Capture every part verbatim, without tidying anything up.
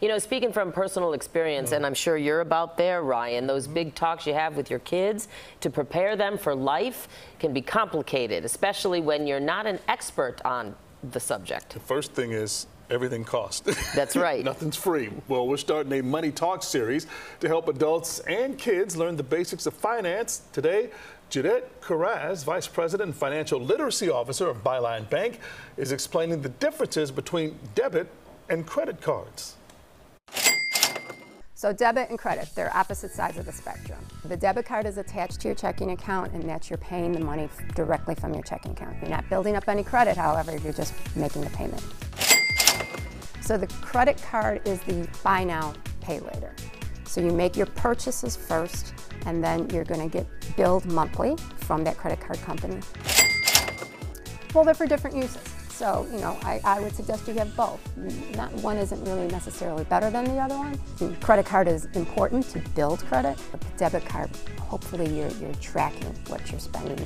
You know, speaking from personal experience, and I'm sure you're about there, Ryan, those big talks you have with your kids to prepare them for life can be complicated, especially when you're not an expert on the subject. The first thing is, everything costs. That's right. Nothing's free. Well, we're starting a Money Talks series to help adults and kids learn the basics of finance. Today, Judette Kurasz, Vice President and Financial Literacy Officer of Byline Bank, is explaining the differences between debit and credit cards. So debit and credit, they're opposite sides of the spectrum. The debit card is attached to your checking account, and that's you're paying the money directly from your checking account. You're not building up any credit, however, you're just making the payment. So the credit card is the buy now, pay later. So you make your purchases first, and then you're going to get billed monthly from that credit card company. Well, they're for different uses. So, you know, I, I would suggest you have both. Not one isn't really necessarily better than the other one. The credit card is important to build credit, but the debit card, hopefully you're, you're tracking what you're spending.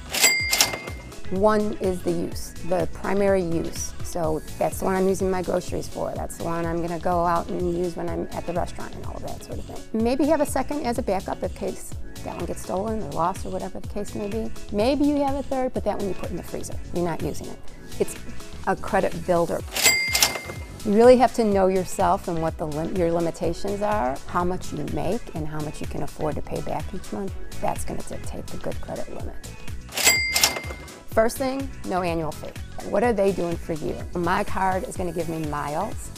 One is the use, the primary use. So that's the one I'm using my groceries for. That's the one I'm going to go out and use when I'm at the restaurant and all of that sort of thing. Maybe have a second as a backup in case that one gets stolen or lost or whatever the case may be. Maybe you have a third, but that one you put in the freezer. You're not using it. It's a credit builder. You really have to know yourself and what the lim your limitations are, how much you make and how much you can afford to pay back each month. That's going to dictate the good credit limit. First thing, no annual fee. What are they doing for you? My card is going to give me miles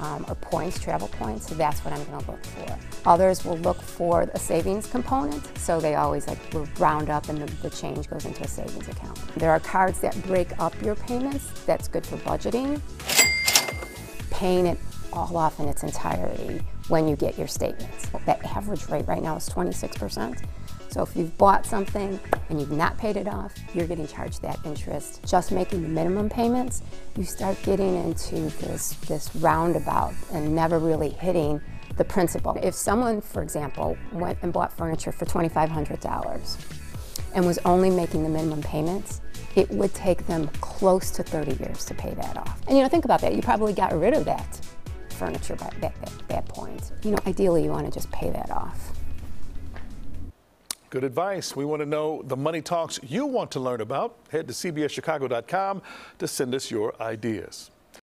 um, or points, travel points, so that's what I'm going to look for. Others will look for a savings component, so they always like will round up and the, the change goes into a savings account. There are cards that break up your payments. That's good for budgeting. Paying it all off in its entirety when you get your statements. That average rate right now is twenty-six percent. So if you've bought something and you've not paid it off, you're getting charged that interest. Just making the minimum payments, you start getting into this, this roundabout and never really hitting the principal. If someone, for example, went and bought furniture for twenty-five hundred dollars and was only making the minimum payments, it would take them close to thirty years to pay that off. And you know, think about that. You probably got rid of that furniture by that, that, that point. You know, ideally you want to just pay that off. Good advice. We want to know the money talks you want to learn about. Head to c b s chicago dot com to send us your ideas.